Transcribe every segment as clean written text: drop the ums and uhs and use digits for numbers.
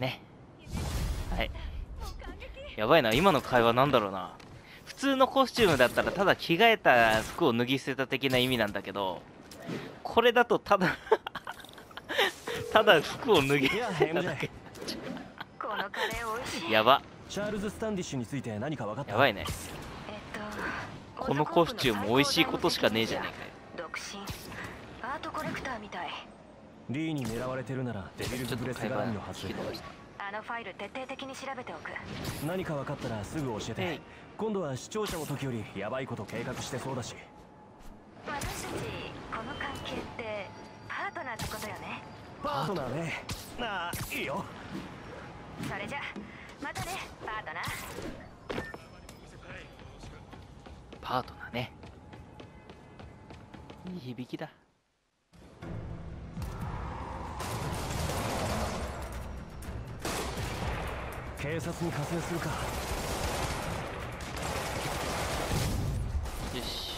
ですね。はい。やばいな、今の会話なんだろうな。普通のコスチュームだったらただ着替えた服を脱ぎ捨てた的な意味なんだけど、これだとただただ服を脱ぎ捨てただけ。やば。チャールズ・スタンディッシュについて何か分かった？やばいね。このコスチューム美味しいことしかねえじゃねえかよ。独身アートコレクターみたい。リーに狙われてるならデビルズブレスガーの発生。あのファイル徹底的に調べておく。何か分かったらすぐ教えて。今度は視聴者の時よりやばいこと計画してそうだし。私たちこの関係ってパートナーってことよね。パートナーね。なあ、いいよ。それじゃまたね、パートナー。パートナーね。いい響きだ。警察に加勢するか。よし。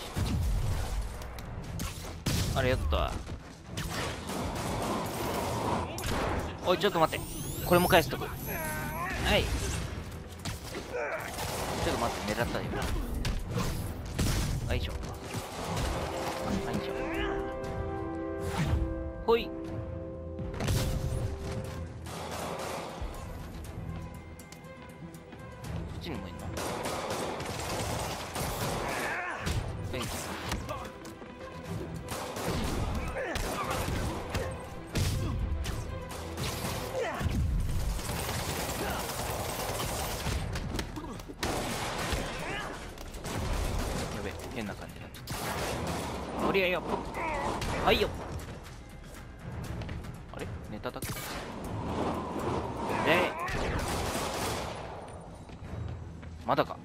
あれやった。おい、ちょっと待って。これも返しとく。はい。ちょっと待って、狙ったよ。よいしょ。よいしょ。ほい。はいよ。あれネタだっけ。まだか。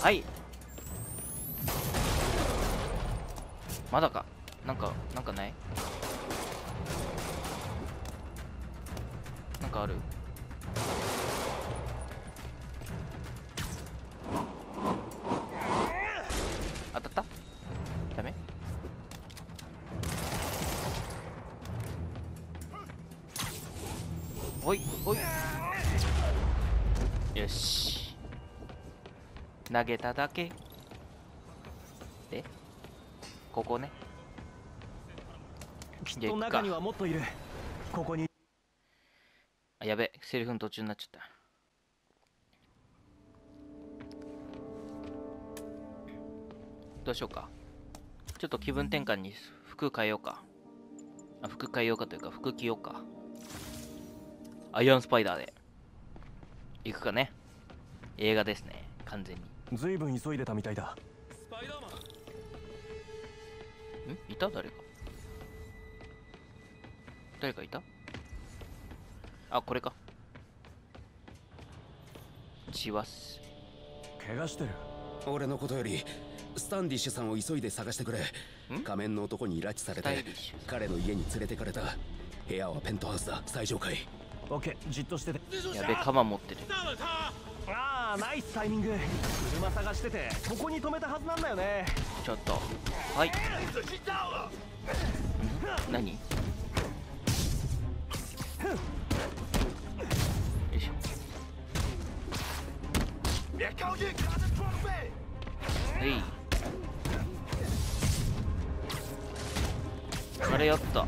はい。まだか。なんかない。なんかある。投げただけでここね。きっと中にはもっといる。ここに。あ、やべ、セリフの途中になっちゃった。どうしようか。ちょっと気分転換に服変えようか。あ、服変えようかというか服着ようか。アイアンスパイダーで行くかね。映画ですね、完全に。ずいぶん急いでたみたいだ。スパイダーマン。ん？いた？誰か。誰かいた？あ、これか。血はす。怪我してる。俺のことよりスタンディッシュさんを急いで探してくれ。仮面の男に拉致されて彼の家に連れてかれた。部屋はペントハウスだ、最上階。オッケー、じっとしてて。やべ、鎌持ってる。ああ、ナイスタイミング。車探しててここに止めたはずなんだよね。ちょっと、はい。何？よいしょ。はい。あれやった。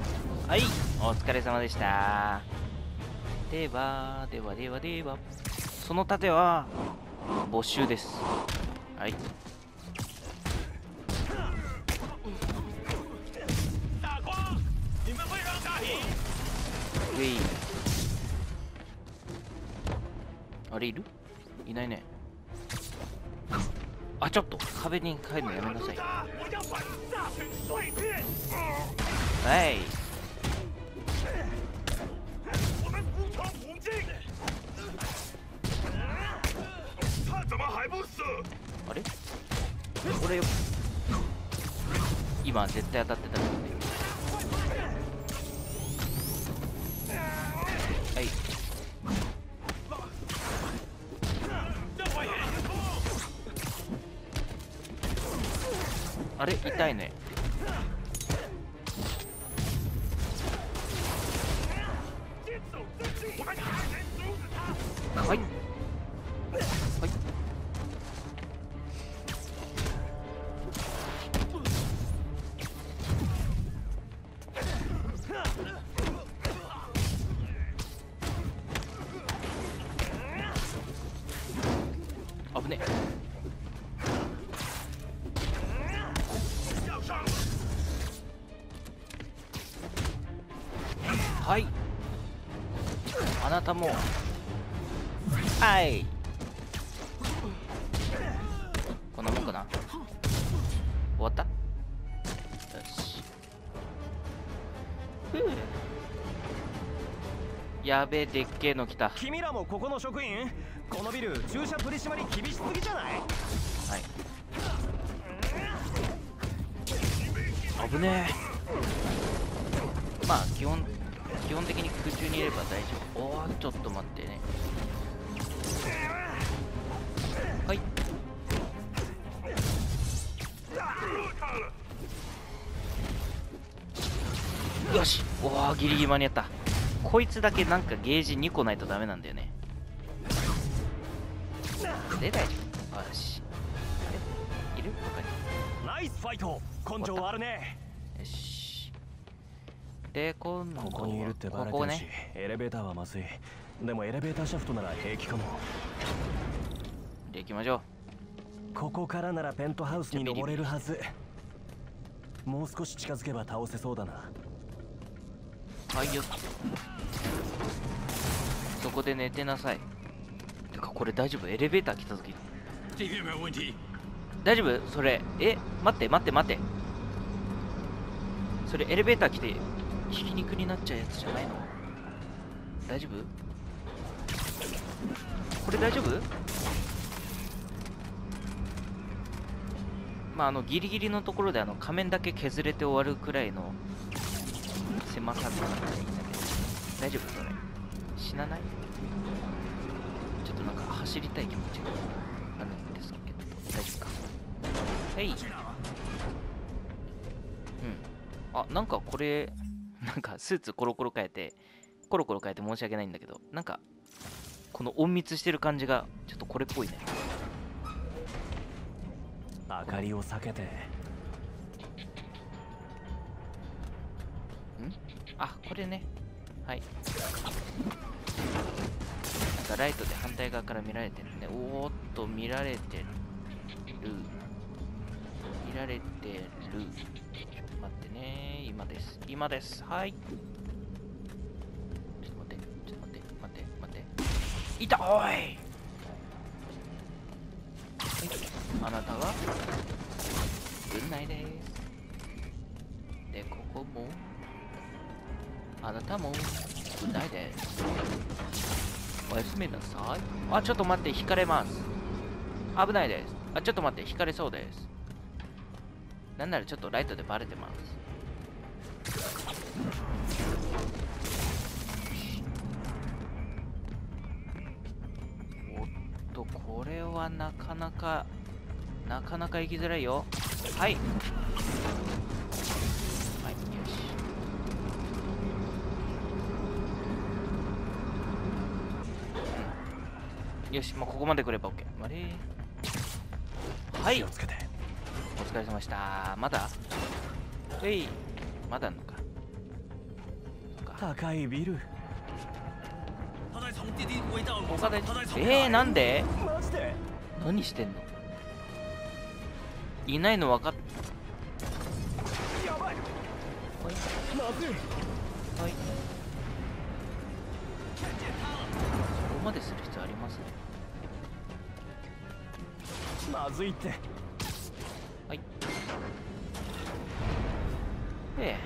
はい、お疲れ様でした。ではではではでは、その盾は没収です。はい。ウェイ。あれいる？いないね。あ、ちょっと壁に帰るのやめなさい。はい。あれ？これよ。今絶対当たってたけどね。はい。あれ痛いね。はい、あなたもはい、こんなもんかな。終わった、よし。やべえ、でっけえの来た。君らもここの職員？このビル駐車取り締まり厳しすぎじゃない？はい、危ねえ。まあ基本的に空中にいれば大丈夫。おお、ちょっと待ってね。はい、よし。おお、ギリギリ間に合った。こいつだけなんかゲージ2個ないとダメなんだよね。で、大丈夫。よし、いる？他にナイスファイト、根性あるね。よし。で、今度はここにいるってばらけるし、エレベーターはまずい。でもエレベーターシャフトなら平気かも。で、行きましょう。ここからならペントハウスに登れるはず。もう少し近づけば倒せそうだな。はいよ。そこで寝てなさい。てかこれ大丈夫？エレベーター来た時。大丈夫それ。え、待って待って待って、それエレベーター来てひき肉になっちゃうやつじゃないの？大丈夫これ？大丈夫？まあギリギリのところで仮面だけ削れて終わるくらいの狭さだったらいいんだけど、大丈夫それ？死なない？ちょっとなんか走りたい気持ちがあるんですけど大丈夫か？はい、うん、あ、なんかこれなんかスーツコロコロ変えて申し訳ないんだけど、なんかこの隠密してる感じがちょっとこれっぽいね。明かりを避けてん、あ、これね、はい、なんかライトで反対側から見られてるね。おーっと見られてる、見られてる。ちょっと待ってね、今です今です、はい。ちょっと待ってちょっと待って待って待って、いた、おい、はい、あなたは軍内です。で、ここもあなたも軍内です。おやすみなさい。あ、ちょっと待って、引かれます、危ないです。あ、ちょっと待って、引かれそうです。なんならちょっとライトでバレてます。おっと、これはなかなか行きづらいよ。はいはい、よしよし、もうここまで来れば OK。 あれ、はい、気をつけて、お疲れ様でした。まだえい、まだあんのか。高いビル、他で、なんで何してんの？いないの分かっ、はい、そこまでする必要ありますね。まずいって、はい、で、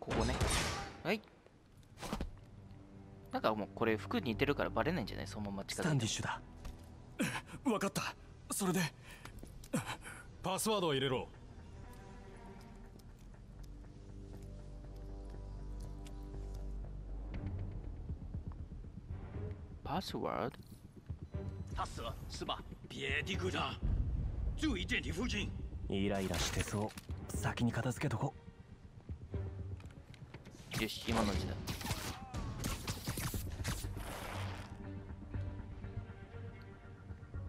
ここね、はい、なんかもうこれ服似てるからバレないんじゃない？そのまま近づいて。スタンディッシュだ。分かった、それでパスワードを入れろ。パスワード、他蛇是吧？别低估他，注意电梯附近。イライラしてそう。先に片付けとこ。よし、今のうちだ。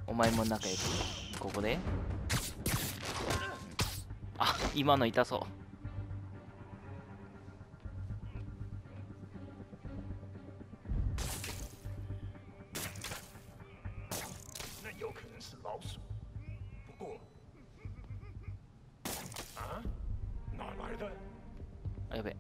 お前も仲良く。ここで。あ、今の痛そう。やべ。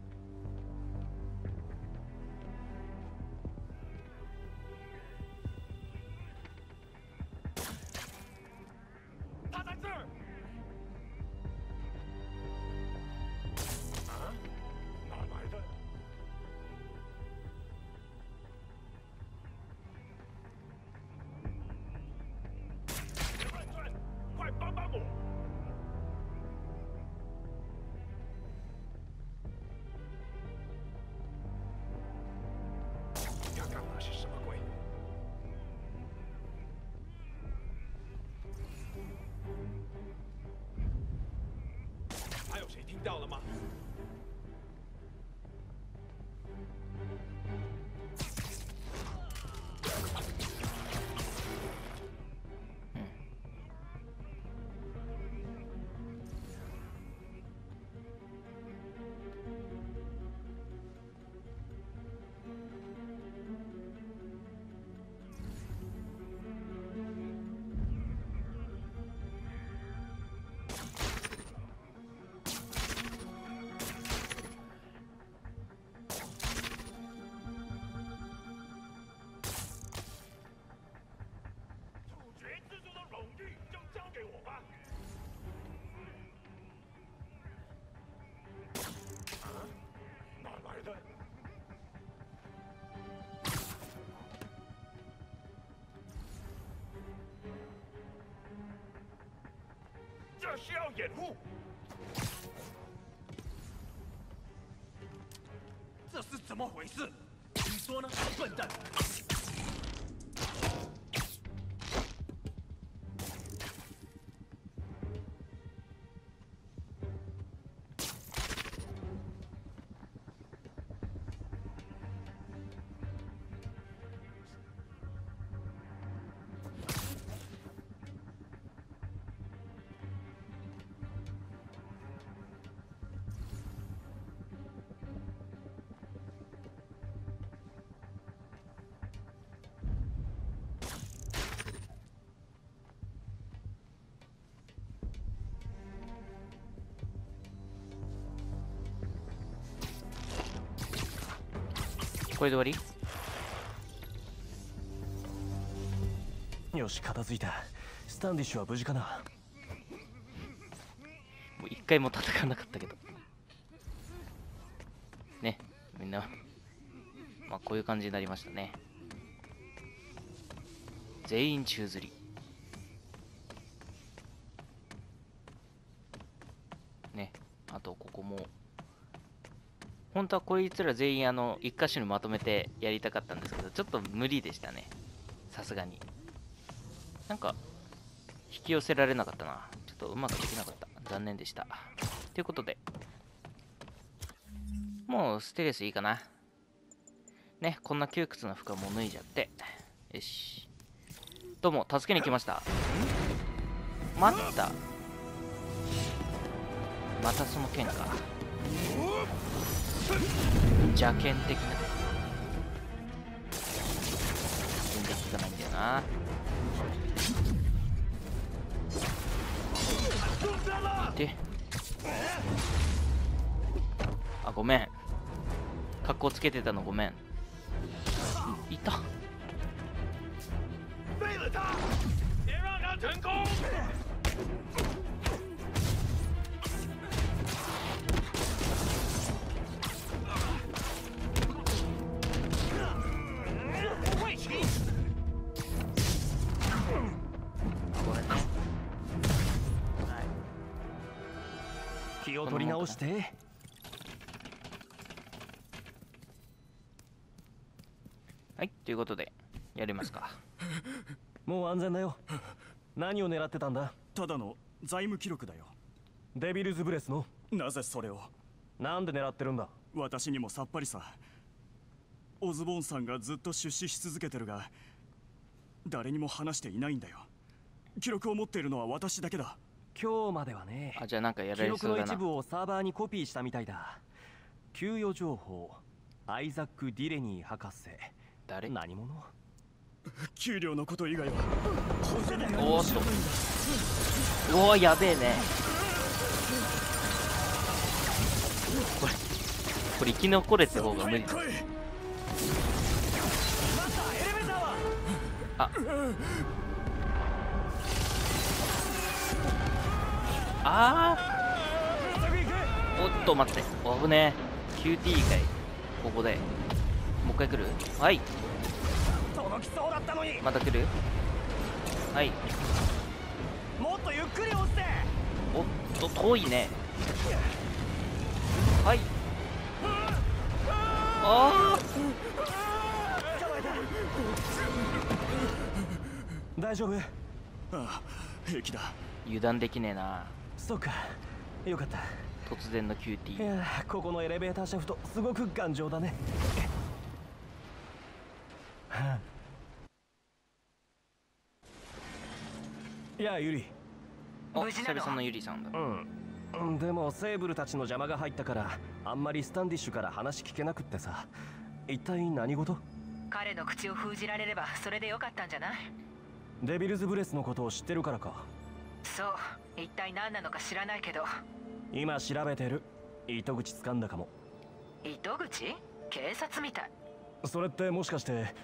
听到了吗？这需要掩护。这是怎么回事？你说呢，笨蛋？ これで終わり。よし、片付いた。スタンディッシュは無事かな。もう一回も戦わなかったけどね、みんなまあこういう感じになりましたね。全員宙吊りね。あとここも 本当はこいつら全員一箇所にまとめてやりたかったんですけど、ちょっと無理でしたね。さすがに。なんか、引き寄せられなかったな。ちょっとうまくできなかった。残念でした。ということで、もうステレスいいかな。ね、こんな窮屈な服はもう脱いじゃって。よし。どうも、助けに来ました。待った。またその剣か。 邪剣的な全然効かないんだよな。で、あ、ごめん、格好つけてたのごめん。いた。気を取り直して。はい、ということでやりますか。もう安全だよ。何を狙ってたんだ？ただの財務記録だよ。デビルズブレスの。なぜそれを？なんで狙ってるんだ？私にもさっぱりさ。オズボーンさんがずっと出資し続けてるが、誰にも話していないんだよ。記録を持っているのは私だけだ。 今日まではね。あ、じゃあなんかやられそうだな。記録の一部をサーバーにコピーしたみたいだ。給与情報、アイザック・ディレニー博士。誰？何者？給料のこと以外は。おーっと。おお、やべえね。これこれ生き残れって方が無理だ。ああー、おっと待って、危ねえ。 QT 以外ここでもう一回来る。はい、また来る。はい、もっとゆっくり押せ。おっと遠いね。はい、ああ大丈夫。ああ平気だ。油断できねえな。そうか、よかった。突然の QT。 いや、ここのエレベーターシャフトすごく頑丈だね。いやゆり、お久々のゆりさんだ。うん、でもセーブルたちの邪魔が入ったからあんまりスタンディッシュから話聞けなくってさ。一体何事？彼の口を封じられればそれでよかったんじゃない？デビルズブレスのことを知ってるからか。そう、一体何なのか知らないけど今調べてる。糸口掴んだかも。糸口？警察みたい。それってもしかして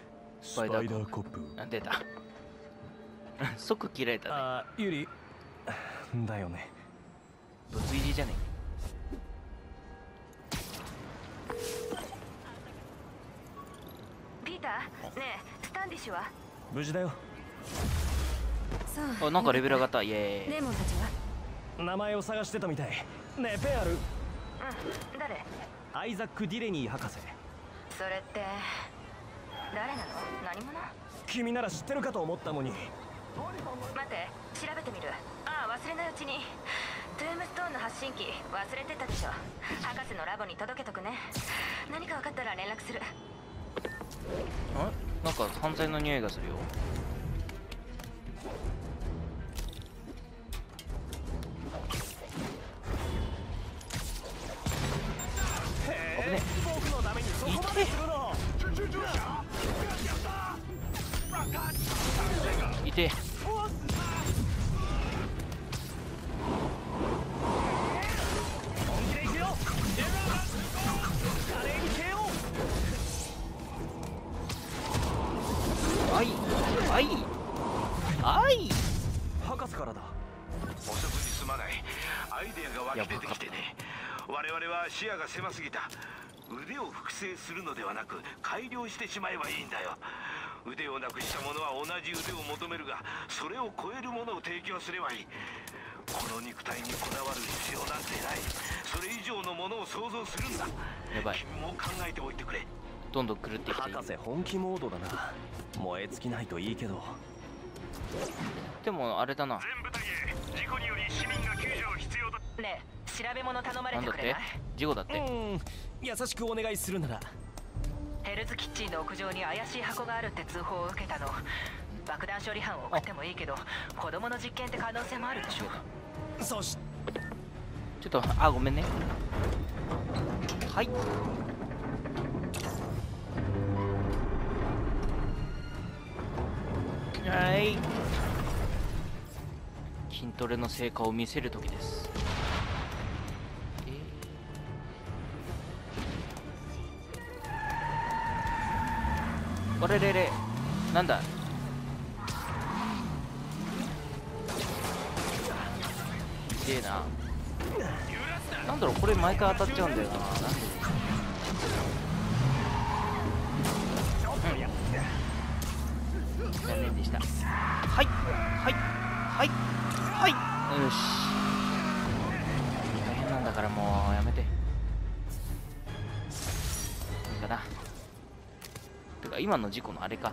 スパイダーコップ？出た即切れたね。あ、ユリだよね。ぶつ入りじゃねえ。ピーター、ねえスタンディッシュは無事だよ。あ、なんかレベル上がった。イエーイ。レモンたちは名前を探してたみたいねえ。ペアル、うん、誰？アイザック・ディレニー博士。それって誰なの？何者？君なら知ってるかと思ったのに。待って、調べてみる。ああ、忘れないうちに。トゥームストーンの発信機忘れてたでしょ。博士のラボに届けとくね。何か分かったら連絡する。なんか犯罪の匂いがするよ。いて。はいはいはい。博士からだ。遅くにすまない。アイデアが湧き出てきてね。我々は視野が狭すぎた。腕を複製するのではなく改良してしまえばいいんだよ。腕をなくした者は同じ腕を求めるが、それを超えるものを提供すればいい。この肉体にこだわる必要なんてない。それ以上のものを想像するんだ。やばい、君も考えておいてくれ。どんどん狂ってきている。博士本気モードだな。燃え尽きないといいけど。でもあれだな、全部隊へ。事故により市民が救助を必要だ。ねえ、調べ物頼まれてくれない？事故だって。優しくお願いするなら。ヘルズキッチンの屋上に怪しい箱があるって通報を受けたの。爆弾処理班を送ってもいいけど、子供の実験って可能性もあるでしょ。そしちょっと、あ、ごめんね。はい、はい、筋トレの成果を見せる時です。あれれれ、なんだ。ひでえな。なんだろう、これ毎回当たっちゃうんだよな。なんで？残念でした。はいはいはいはい。よし。大変なんだからもうやめて。いいかな。今の事故のあれか、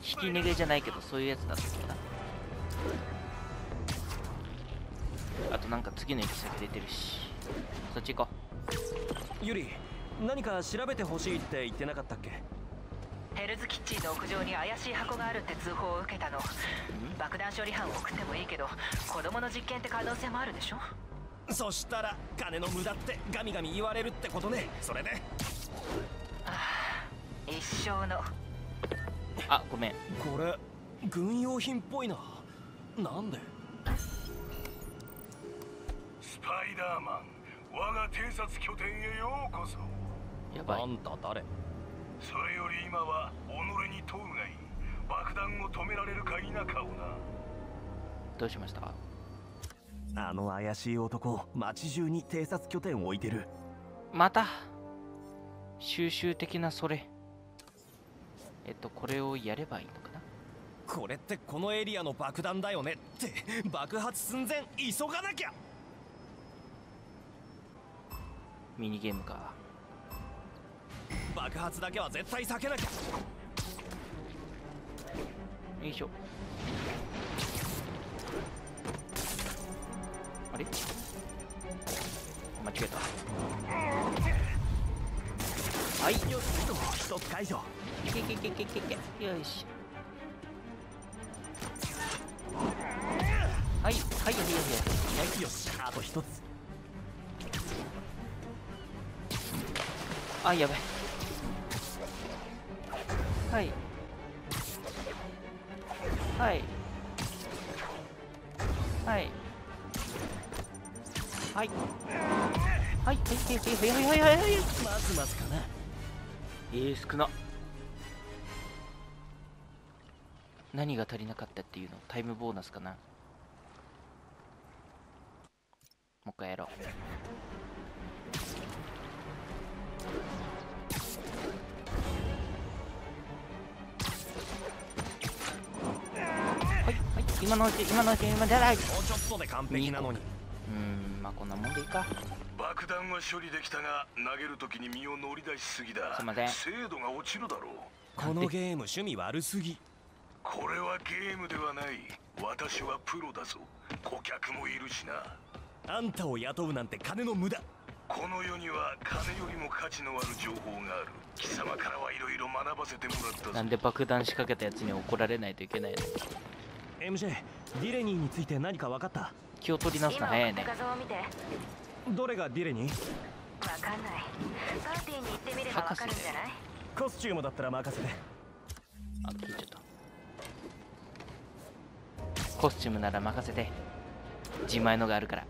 引き逃げじゃないけどそういうやつだったんだ。あとなんか次の行き先出てるし、そっち行こう。ユリ、何か調べてほしいって言ってなかったっけ？ヘルズキッチンの屋上に怪しい箱があるって通報を受けたの。爆弾処理班を送ってもいいけど、子供の実験って可能性もあるでしょ。そしたら金の無駄ってガミガミ言われるってことね。それで、ね、一生の。あ、ごめん、これ軍用品っぽいな。なんで？スパイダーマン、我が偵察拠点へようこそ。やばい。あんた誰？それより今は己に問うがいい。爆弾を止められるか否かをな。どうしました？あの怪しい男、町中に偵察拠点を置いてる。また収集的なそれ。これをやればいいのかな。これってこのエリアの爆弾だよねって。爆発寸前、急がなきゃ。ミニゲームか。爆発だけは絶対避けなきゃ。よいしょ。あれ、間違えた。はい、よし、一つ解除。よし。はい、はい、よし、あと一つ。あ、やばい。はい。はい。はい。はい。はい、はい、はい、はい、はい、はい、まずまずかな。少な。何が足りなかったっていうの、タイムボーナスかな。もう一回やろう。今のうち、今じゃない。もうちょっとで完璧なのに。まあこんなもんでいいか。爆弾は処理できたが、投げるときに身を乗り出しすぎだ。すいません。精度が落ちるだろう。このゲーム趣味悪すぎ。これはゲームではない。私はプロだぞ。顧客もいるしな。あんたを雇うなんて金の無駄。この世には金よりも価値のある情報がある。貴様からはいろいろ学ばせてもらったぞ。なんで爆弾仕掛けたやつに怒られないといけないの。MJ、ディレニーについて何か分かった？気を取り直すの早いね。どれがディレニー？分かんない。パーティーに行ってみれば分かるんじゃない？コスチュームだったら任せて。あ、聞いちゃった。コスチュームなら任せて。自前のがあるから。